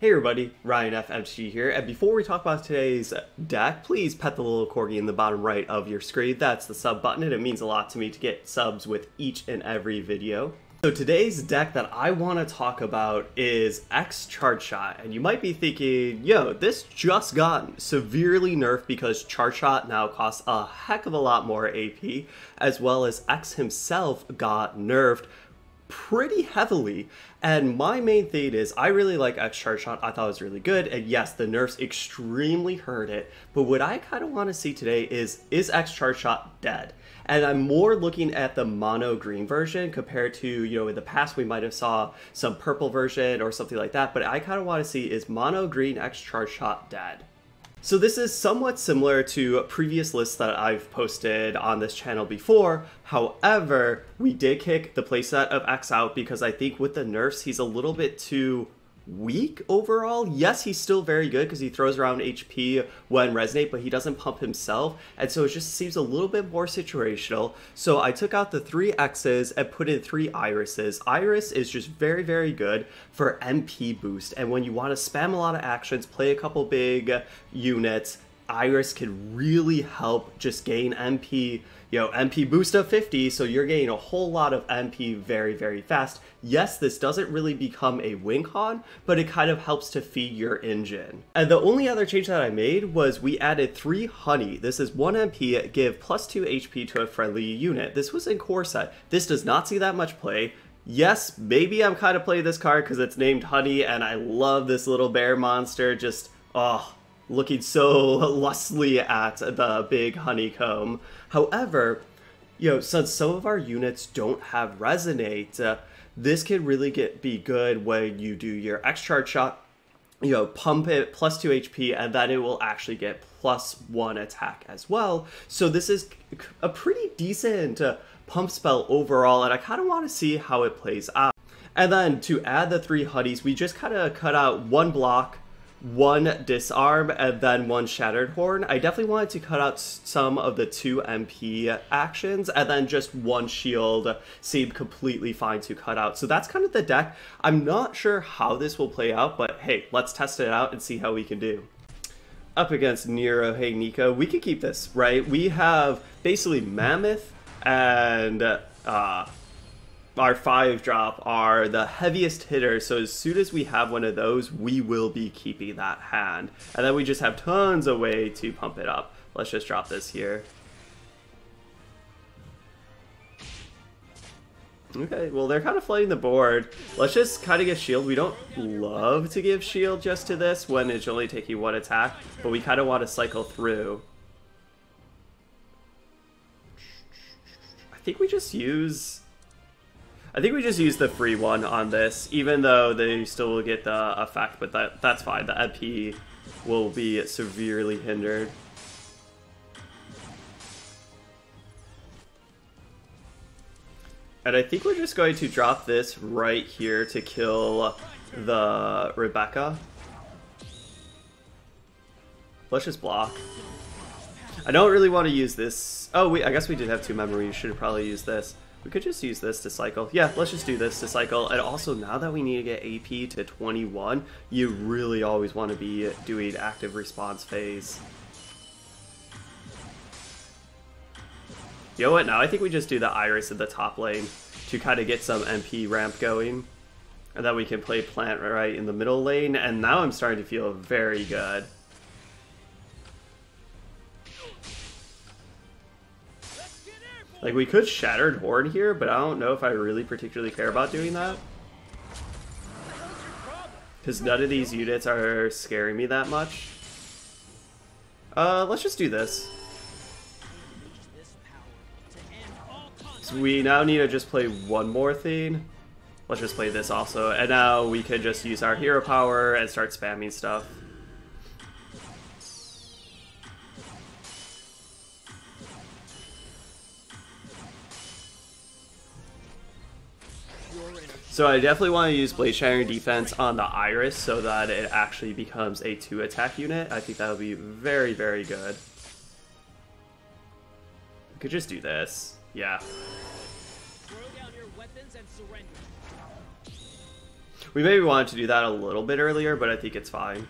Hey everybody, RyanFMTG here, and before we talk about today's deck, please pet the little corgi in the bottom right of your screen. That's the sub button, and it means a lot to me to get subs with each and every video. So today's deck that I want to talk about is X Charge Shot, and you might be thinking, yo, this just got severely nerfed because Charge Shot now costs a heck of a lot more AP, as well as X himself got nerfed pretty heavily. And my main thing is I really like X Charge Shot. I thought it was really good, and yes, the nerfs extremely hurt it, but what I kind of want to see today is X Charge Shot dead? And I'm more looking at the mono green version compared to, you know, in the past we might have saw some purple version or something like that, but I kind of want to see, is mono green X Charge Shot dead? So this is somewhat similar to previous lists that I've posted on this channel before. However, we did kick the playset of X out because I think with the nerfs, he's a little bit too weak overall. Yes, he's still very good because he throws around HP when Resonate, but he doesn't pump himself. And so it just seems a little bit more situational. So I took out the three X's and put in three Irises. Iris is just very, very good for MP boost. And when you want to spam a lot of actions, play a couple big units, Iris can really help just gain MP, you know, MP boost of 50, so you're getting a whole lot of MP very, very fast. Yes, this doesn't really become a win con, but it kind of helps to feed your engine. And the only other change that I made was we added 3 Honey. This is 1 MP, give plus 2 HP to a friendly unit. This was in core set. This does not see that much play. Yes, maybe I'm kind of playing this card because it's named Honey, and I love this little bear monster, just, oh, looking so lustily at the big honeycomb. However, you know, since some of our units don't have Resonate, this can really be good when you do your X Charge Shot, you know, pump it plus 2 HP, and then it will actually get plus 1 attack as well. So this is a pretty decent pump spell overall, and I kind of want to see how it plays out. And then to add the 3 Honeys, we just kind of cut out 1 block, 1 disarm, and then 1 Shattered Horn. I definitely wanted to cut out some of the 2 MP actions, and then just 1 shield seemed completely fine to cut out. So that's kind of the deck. I'm not sure how this will play out, but hey, let's test it out and see how we can do. Up against Nero, hey Nico, we can keep this, right? We have basically Mammoth and our 5-drop are the heaviest hitters, so as soon as we have one of those, we will be keeping that hand. And then we just have tons of way to pump it up. Let's just drop this here. Okay, well, they're kind of flooding the board. Let's just kind of get shield. We don't love to give shield just to this when it's only taking 1 attack, but we kind of want to cycle through. I think we just use the free one on this, even though they still will get the effect, but that's fine. The MP will be severely hindered. And I think we're just going to drop this right here to kill the Rebecca. Let's just block. I don't really want to use this. Oh, I guess we did have 2 memory. You should have probably used this. We could just use this to cycle. Yeah, let's just do this to cycle. And also, now that we need to get AP to 21, you really always want to be doing active response phase. You know what? Now I think we just do the Iris in the top lane to kind of get some MP ramp going. And then we can play Plant right in the middle lane. And now I'm starting to feel very good. Like, we could Shattered Horn here, but I don't know if I really particularly care about doing that, because none of these units are scaring me that much. Let's just do this. So we now need to just play one more thing. Let's just play this also, and now we can just use our hero power and start spamming stuff. So I definitely want to use Blade Shining Defense on the Iris so that it actually becomes a 2 attack unit. I think that would be very, very good. We could just do this. Yeah. We maybe wanted to do that a little bit earlier, but I think it's fine.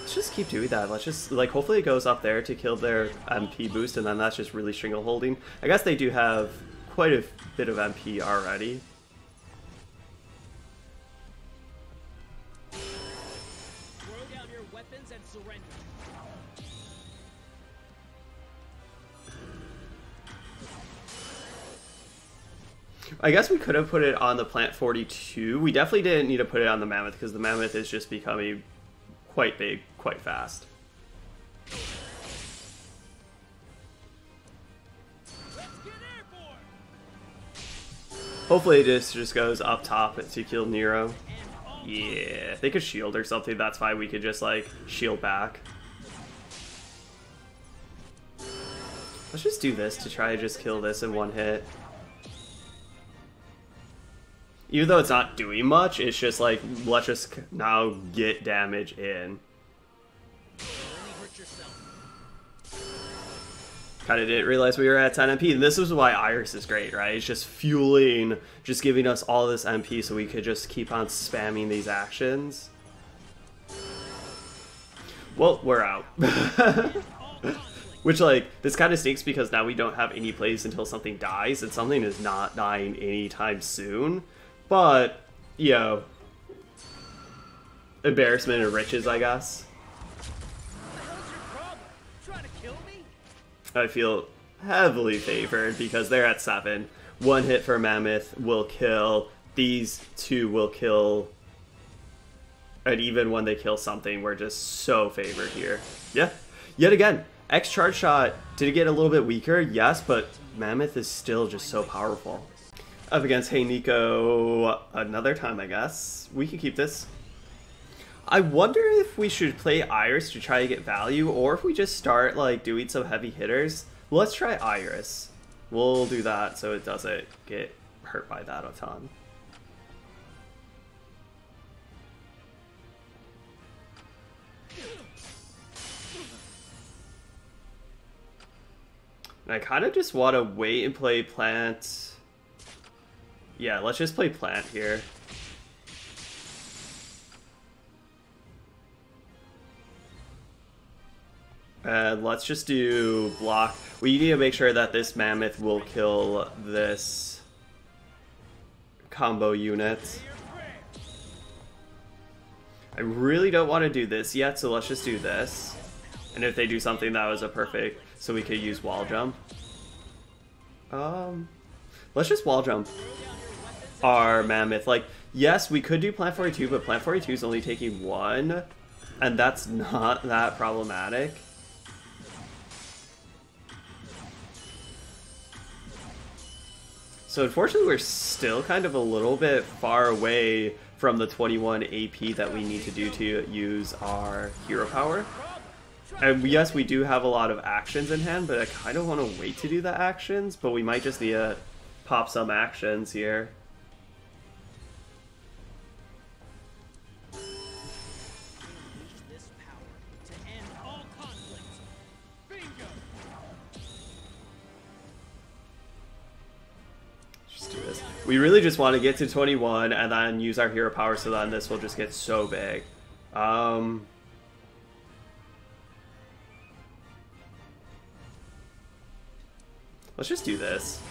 Let's just keep doing that. Let's just, like, hopefully it goes up there to kill their MP boost, and then that's just really strangleholding. I guess they do have quite a bit of MP already. I guess we could have put it on the Plant 42. We definitely didn't need to put it on the Mammoth because the Mammoth is just becoming quite big, quite fast. Hopefully this just goes up top to kill Nero. Yeah, they could shield or something, that's fine. We could just, like, shield back. Let's just do this to try to just kill this in one hit. Even though it's not doing much, it's just like, let's just now get damage in. Kind of didn't realize we were at 10 MP. This is why Iris is great, right? It's just fueling, just giving us all this MP so we could just keep on spamming these actions. Well, we're out. Which, like, this kind of stinks because now we don't have any plays until something dies, and something is not dying anytime soon. But, you know, embarrassment enriches, I guess. I feel heavily favored because they're at 7. One hit for Mammoth will kill. These two will kill. And even when they kill something, we're just so favored here. Yeah, yet again. X Charge Shot did it get a little bit weaker, yes, but Mammoth is still just so powerful. Up against Hey Nico another time, I guess. We can keep this. I wonder if we should play Iris to try to get value, or if we just start, like, doing some heavy hitters. Let's try Iris. We'll do that so it doesn't get hurt by that a ton. And I kind of just want to wait and play Plant. Yeah, let's just play Plant here. And let's just do block. We need to make sure that this Mammoth will kill this combo unit. I really don't want to do this yet, so let's just do this. And if they do something, that was a perfect... So we could use wall jump. Let's just wall jump our Mammoth. Like, yes, we could do Plant 42, but Plant 42 is only taking 1, and that's not that problematic. So unfortunately, we're still kind of a little bit far away from the 21 AP that we need to do to use our hero power. And yes, we do have a lot of actions in hand, but I kind of want to wait to do the actions, but we might just need to pop some actions here. Just do this. We really just want to get to 21 and then use our hero power, so then this will just get so big. Let's just do this.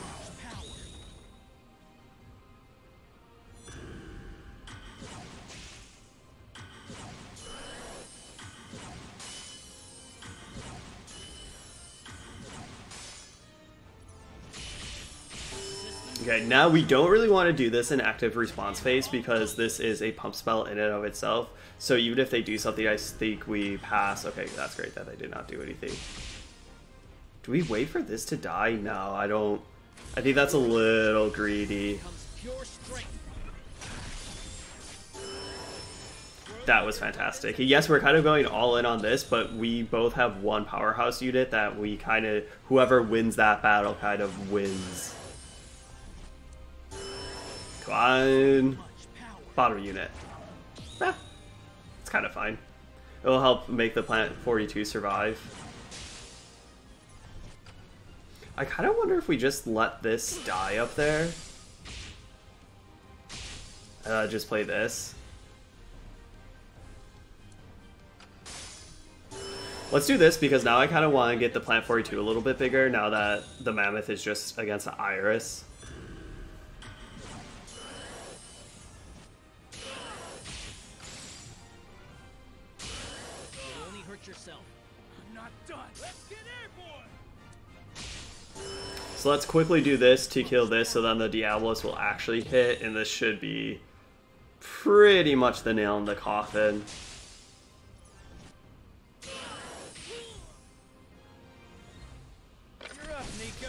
Okay, now we don't really want to do this in active response phase because this is a pump spell in and of itself. So even if they do something, I think we pass. Okay, that's great that they did not do anything. Do we wait for this to die? No, I don't. I think that's a little greedy. That was fantastic. Yes, we're kind of going all in on this, but we both have one powerhouse unit that we kind of... Whoever wins that battle kind of wins. Come on. Bottom unit. Ah, it's kind of fine. It'll help make the Plant 42 survive. I kind of wonder if we just let this die up there. Just play this. Let's do this, because now I kind of want to get the Plant 42 a little bit bigger, now that the Mammoth is just against the Iris. So let's quickly do this to kill this, so then the Diablos will actually hit, and this should be pretty much the nail in the coffin.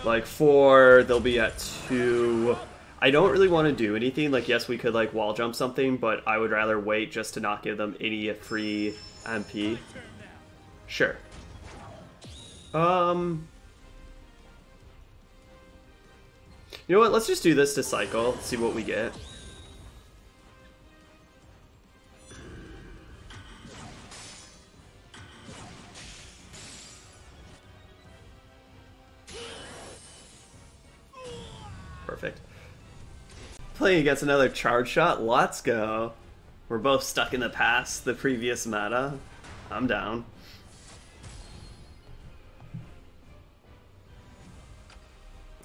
Like 4, they'll be at 2. I don't really want to do anything. Like, yes, we could like wall jump something, but I would rather wait just to not give them any free MP. Sure. You know what, let's just do this to cycle, see what we get. Perfect. Playing against another charge shot, let's go. We're both stuck in the past, the previous meta. I'm down.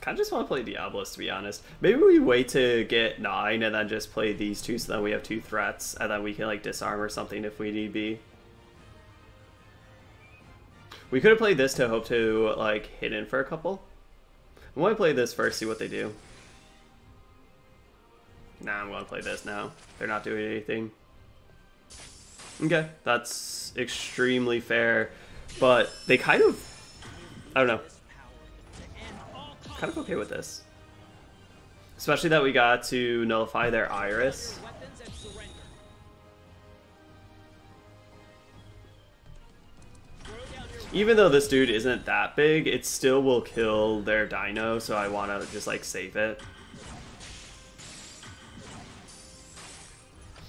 I just want to play Diablos, to be honest. Maybe we wait to get 9 and then just play these two, so then we have 2 threats, and then we can like disarm or something if we need be. We could have played this to hope to like hit in for a couple. I want to play this first, see what they do. Nah, I'm going to play this now. They're not doing anything. Okay, that's extremely fair, but they kind of, I don't know. Kind of okay with this, especially that we got to nullify their Iris. Even though this dude isn't that big, it still will kill their dino, so I want to just like save it.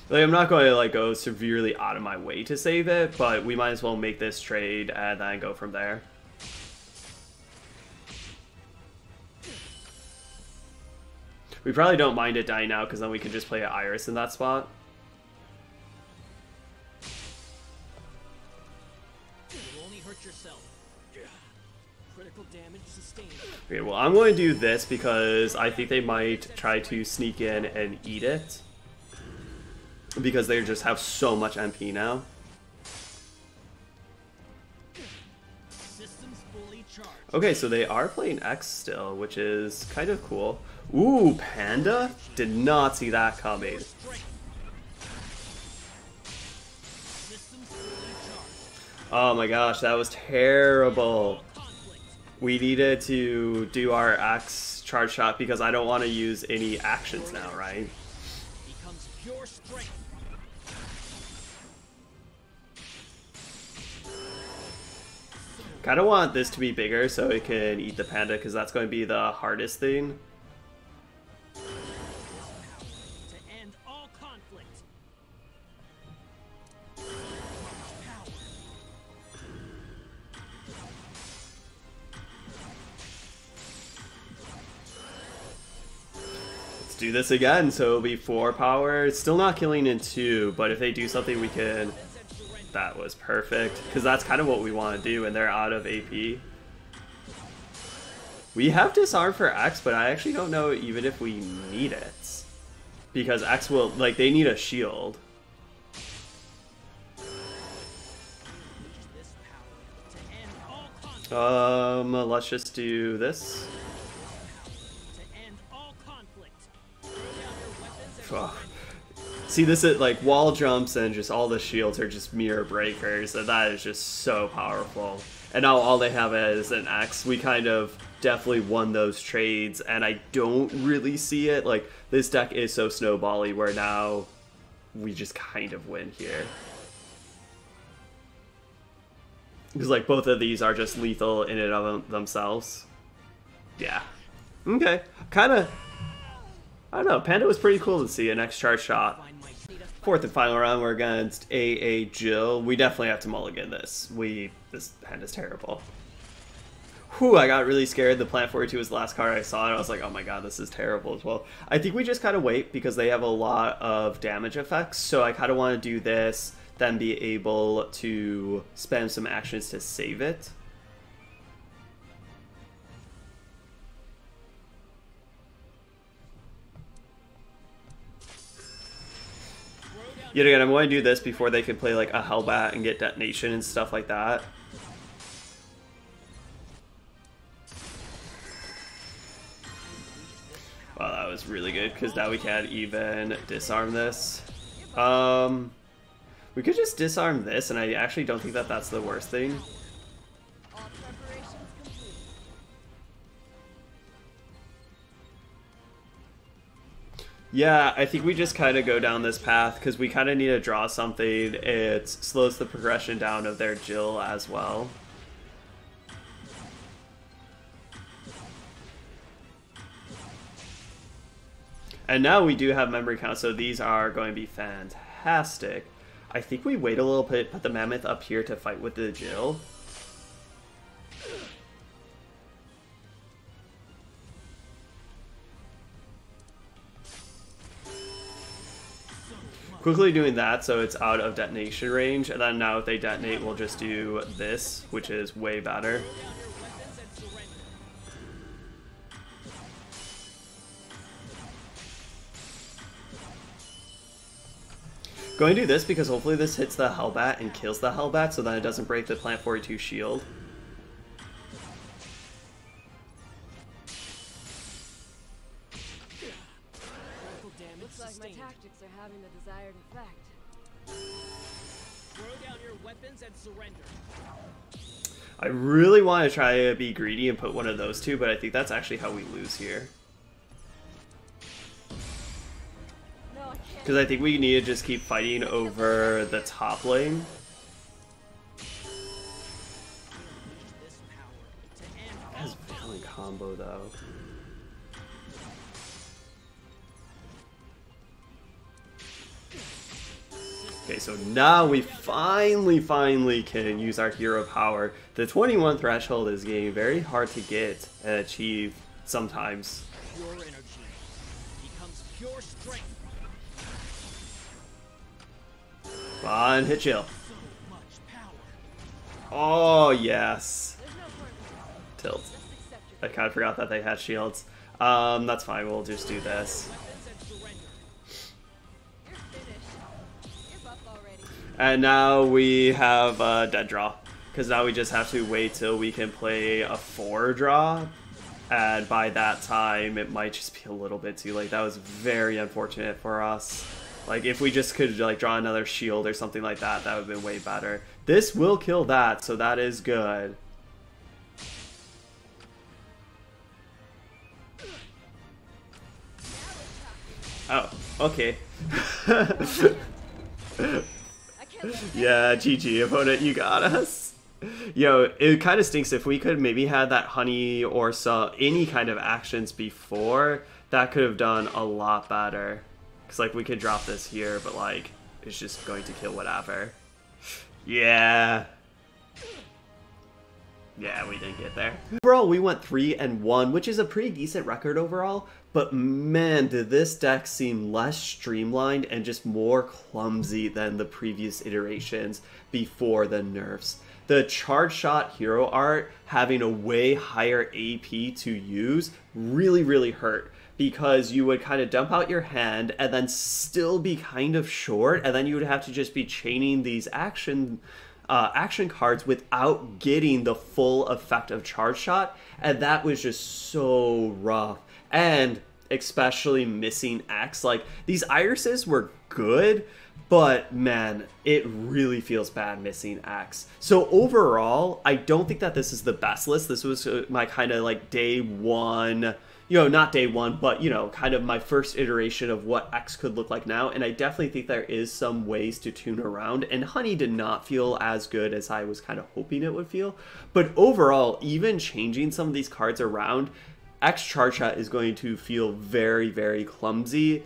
Like, I'm not going to like go severely out of my way to save it, but we might as well make this trade and then go from there. We probably don't mind it dying now, because then we can just play an Iris in that spot. You'll only hurt yourself. Critical damage sustained. Okay, well, I'm going to do this because I think they might try to sneak in and eat it, because they just have so much MP now. Systems fully charged. Okay, so they are playing X still, which is kind of cool. Ooh, Panda? Did not see that coming. Oh my gosh, that was terrible. We needed to do our X charge shot because I don't want to use any actions now, right? Kind of want this to be bigger so it can eat the Panda, because that's going to be the hardest thing. Do this again, so it'll be 4 power. It's still not killing in 2, but if they do something we can... That was perfect, because that's kind of what we want to do, and they're out of AP. We have disarm for X, but I actually don't know even if we need it, because X will, like, they need a shield. Let's just do this. Oh. See, this is like wall jumps, and just all the shields are just mirror breakers, and that is just so powerful. And now all they have is an X. We kind of definitely won those trades, and I don't really see it. Like, this deck is so snowbally where now we just kind of win here. Because like both of these are just lethal in and of themselves. Yeah. Okay. Kind of... I don't know, Panda was pretty cool to see. An X charge shot. 4th and final round, we're against AA Jill. We definitely have to mulligan this. This Panda's terrible. whew, I got really scared. The Plant 42 was the last card I saw, and I was like, oh my god, this is terrible as well. I think we just kind of wait, because they have a lot of damage effects, so I kind of want to do this, then be able to spend some actions to save it. Yet again, I'm going to do this before they can play like a Hellbat and get detonation and stuff like that. Wow, that was really good, because now we can't even disarm this. We could just disarm this, and I actually don't think that that's the worst thing. Yeah, I think we just kind of go down this path, because we kind of need to draw something. It slows the progression down of their Jill as well. And now we do have memory count, so these are going to be fantastic. I think we wait a little bit, put the Mammoth up here to fight with the Jill. Quickly doing that so it's out of detonation range, and then now if they detonate, we'll just do this, which is way better. Going to do this because hopefully this hits the Hellbat and kills the Hellbat, so then it doesn't break the Plant 42 shield. I really want to try to be greedy and put one of those two, but I think that's actually how we lose here. Because I think we need to just keep fighting over the top lane. That is a villain combo though. Okay, so now we finally can use our hero power. The 21 threshold is getting very hard to get and achieve sometimes. Pure energy becomes pure strength. Come on, hit Jill. Oh, yes. Tilt. I kind of forgot that they had shields. That's fine, we'll just do this. And now we have a dead draw, because now we just have to wait till we can play a 4-draw, and by that time it might just be a little bit too late. That was very unfortunate for us. Like if we just could like draw another shield or something like that, that would have been way better. This will kill that, so that is good. Oh, okay. Yeah, GG, opponent, you got us. Yo, it kind of stinks. If we could maybe have that honey or some any kind of actions before, that could have done a lot better. Because, like, we could drop this here, but, like, it's just going to kill whatever. Yeah. Yeah, we didn't get there. Overall, we went 3-1, which is a pretty decent record overall. But man, did this deck seem less streamlined and just more clumsy than the previous iterations before the nerfs. The Charge Shot hero art having a way higher AP to use really hurt, because you would kind of dump out your hand and then still be kind of short, and then you would have to just be chaining these action cards without getting the full effect of Charge Shot, and that was just so rough. And especially missing X, like these Irises were good, but man, it really feels bad missing X. So overall, I don't think that this is the best list. This was my kind of like day one, you know, not day one, but you know, kind of my first iteration of what X could look like now. And I definitely think there is some ways to tune around, and Honey did not feel as good as I was kind of hoping it would feel. But overall, even changing some of these cards around, X Charge Shot is going to feel very clumsy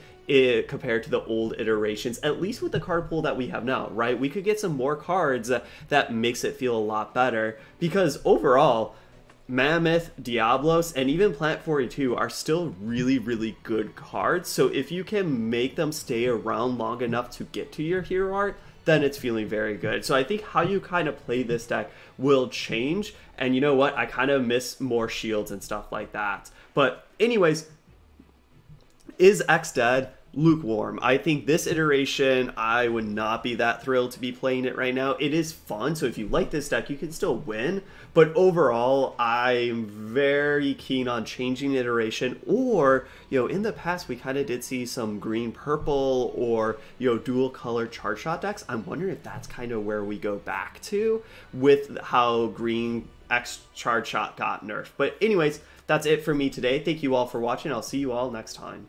compared to the old iterations, at least with the card pool that we have now, right? We could get some more cards that makes it feel a lot better, because overall, Mammoth, Diablos, and even Plant 42 are still really, really good cards. So if you can make them stay around long enough to get to your hero art, then it's feeling very good. So I think how you kind of play this deck will change. And you know what? I kind of miss more shields and stuff like that. But anyways, is X dead? Lukewarm. I think this iteration, I would not be that thrilled to be playing it right now. It is fun, so if you like this deck, you can still win. But overall, I'm very keen on changing iteration. Or, you know, in the past, we kind of did see some green-purple or, you know, dual-color charge shot decks. I'm wondering if that's kind of where we go back to with how green X charge shot got nerfed. But anyways, that's it for me today. Thank you all for watching. I'll see you all next time.